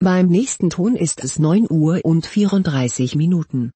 Beim nächsten Ton ist es 9:34 Uhr.